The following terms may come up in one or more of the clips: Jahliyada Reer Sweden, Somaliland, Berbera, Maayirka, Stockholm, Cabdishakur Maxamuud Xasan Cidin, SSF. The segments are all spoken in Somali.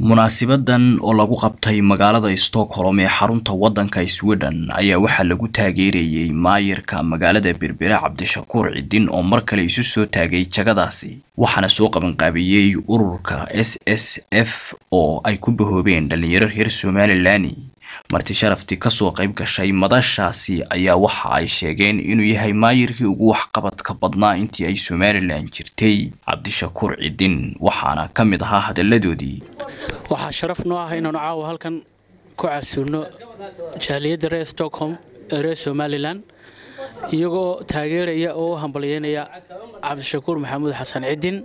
munaasabadan oo lagu qabtay magaalada Stockholm ee xarunta wadanka Sweden ayaa waxa lagu taageerayay maayirka magaalada Berbera Cabdishakur Cidin oo mar kale isu soo taagay jagadaasi waxana soo qaban qaabiyay ururka SSF oo ay ku bahoobeen dhalinyaro heer Somaliland marti sharafti ka soo qayb gashay madashaasi ayaa waxa ay sheegeen inuu yahay maayirkii ugu wax qabadka badnaa intii ay Somaliland jirtay Cabdishakur Cidin waxana kamid ahaa hadalladoodii waxa sharaf noo ah inaan caawa halkan ku casuuno jaaliyada reer Stockholm reer Somaliland iyagoo taageeraya oo hambalyeynaya Cabdishakur Maxamuud Xasan Cidin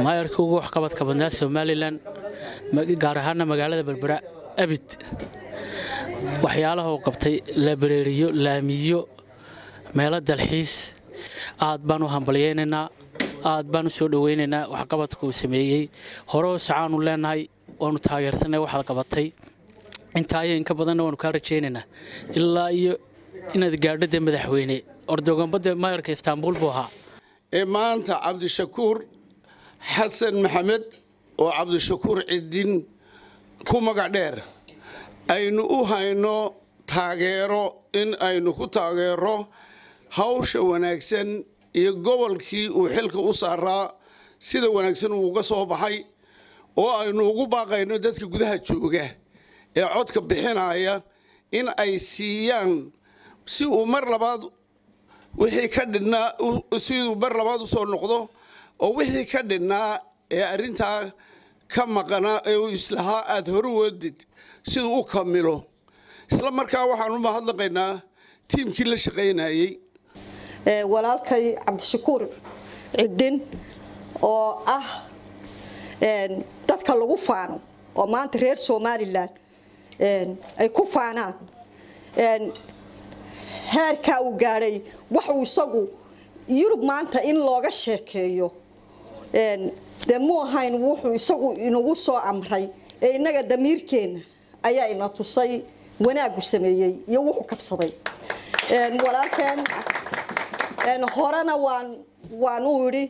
maayirkii ugu wax qabadka badnaa Somaliland gaar ahaan magaalada Berbera abid waxyaalaha uu qabtay labareeriyo laamiyo meelo dalxiis aad baan u hambalyeynaa aad baan u soo dhaweynaa wax qabadku uu sameeyay hore oo sacaan u leenahay waanu taageersanay waxa qabatay intaayeen ka badan waanu ka rajeynaa ilaa iyo inaad gaadhada madaxweyne ordoganbada maayirka Istanbul buu ahaa ee maanta Cabdishakur Xasan Maxamed oo Cabdishakur Cidin ku magac dheer aynu u hayno taageero in aynu ku taageero hawsha wanaagsan iyo gobolkii uu xilka u saaraa sida wanaagsan uu uga soo baxay oo aynu ugu baaqayno dadka gudaha jooga ee codka bixinaya in ay siiyaan si uu mar labaad wixii ka dhidnaa siduu mar labaad u soo noqdo oo wixii ka dhidnaa ee arrintaa كما قناة إسلها أظهروا ودت سيدو كملوا إسلام مركا وحنو ما هذا قينا تيم كلش قينا هي ولالك Cabdishakur Cidin أو تذكروا فانو أو ما ترير Somaliland كوفانا هركا وجاري وحو صقو يروب ما أنت إن لوجا شكيو دمو هاي نوحو يسقو ينوو صو عمري إنك دمير كين أيا إن تصي وناقو سمي يوحو كبصري ولكن هرنا وانوري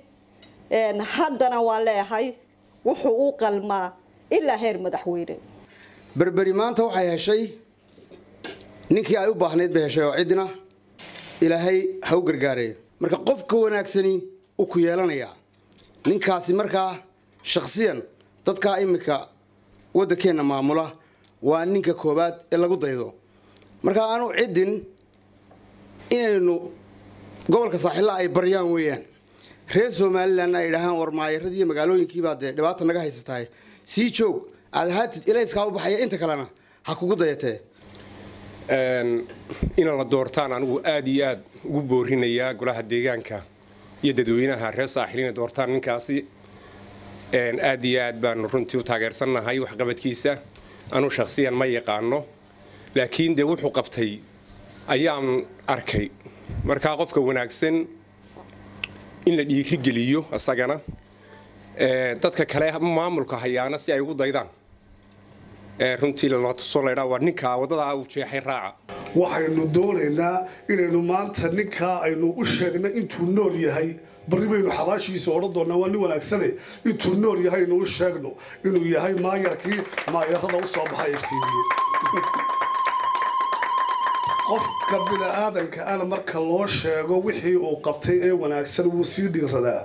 حدنا ولا هاي وحقوق الماء إلا هير مدحويري بربري ما أنت وحيا شيء نكيا يبقى حنيت به شيء وعدنا إلى هاي هوجر جاري مركب قفك وناقسني وكيالنا يا ninkaasi markaa shakhsiyan dadka imika wadakeena maamula waa ninka koobaad ee lagu daydo marka aanu cidin inaynu gobolka saaxiilla ay bariyaan weeyaan reer Somaliland ay dhahan war maayiradii magaalooyinkii baa dhibaato naga haysatay si joog aad haatid ilayska u baxaya inta kalena ha kugu dayatay in la doortaan anigu aad iyo aad ugu boorinayaa golaha deegaanka dadweynaha reer saaxiilina doortaan ninkaasi aad iyo aad baan runtii u taageersanahay wax qabadkiisa anu shakhsiyan ma yaqaano laakiin de wuxuu qabtay ayaan arkay marka qofka wanaagsan in la dhiiri geliyo asagana dadka kale maamulka hayaana si ay ugu daydaan runtii la tuso leeyahay war ninka wadada uu jeexay raaca waxaynu doonaynaa inaynu maanta ninka aynu u sheegno intuu nool yahay baribaynu xabaashiisa oran doonaa waa nin wanaagsan intuu nool yahay inuu sheegno inuu yahay maayirkii maayirada u soo baxay iftiimiyay qof kabila aadanka ana marka loo sheego wixii uu qabtay ee wanaagsan wuu sii dhiiradaa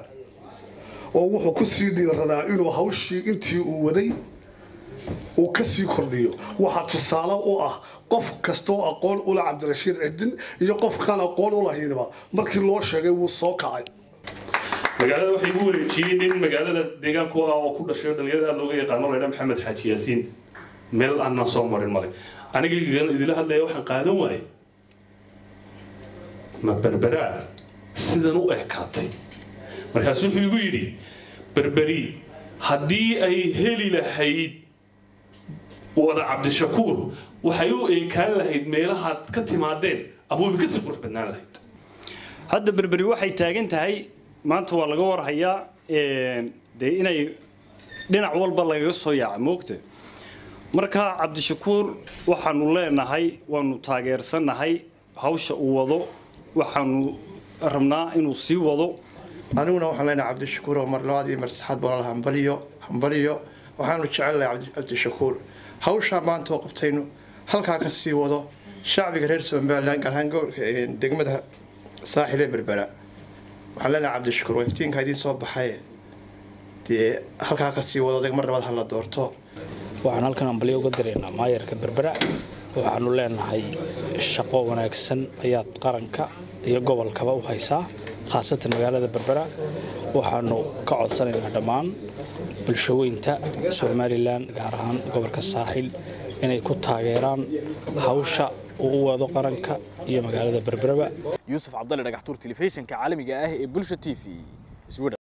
oo wuxuu ku sii dhiiradaa inuu hawshii intii uu waday وكسي كرديو واحد تصالة وآه قف كستو أقول ولا عبد الرشيد عدن يقف كان أقول ولا هينبا مركي الله شجع والصاق عاد مجالد وحيقول شيء مجالد دجاج كوا وكل شيء دجاج اللوجي قانون رئيس محمد حاج ياسين مل أن صامر المالي أنا جيجان إذا لحد لا يوحى قانون وعي ما بربرة سيدنا أحكاتي مركز وحيقولي بربري هدي أي هلي لحيد وأنا Cabdishakur وحيو إيه كان لهيد ميلها كتي معدين أبوي بكسر بروح بدنا لهيد هذا بربري وحي تاجن تهي ما أنت والله جوار هيا ده إني دنا عوال بالله يصوي يا موقته مركها Cabdishakur وحنولله نهاي ونتاجر سن نهاي هوش ووضو وحنو رمنا إنه سي ووضو أنا وحنا Cabdishakur ومرلادي مرسحات بالله هم بريو waxaanu jecelahay Cabdishakur hawsha maanta qabtayno halka ka sii wado shacbiga reer Somaliland gaar ahaan degmada saaxilada Berbera waxa la leeyahay Cabdishakur iftiinka idin soo baxay tii halka ka sii wado degmada rabada la doorto waxaan halkan ambalyo uga direynaa maayirka Berbera waxaanu leenahay shaqo wanaagsan ayaa qaranka iyo gobolka u haysa خاصة مجالات بربرة وحنو كعصر الأدمان بالشوين تا سوماليلاند جارهان جبرك الساحل إن يكون تاجران هوشة وذقرن ك هي مجالات بربرة يوسف عبد الله رجحتور تلفزيون كعالم جاءه بالشتيفي.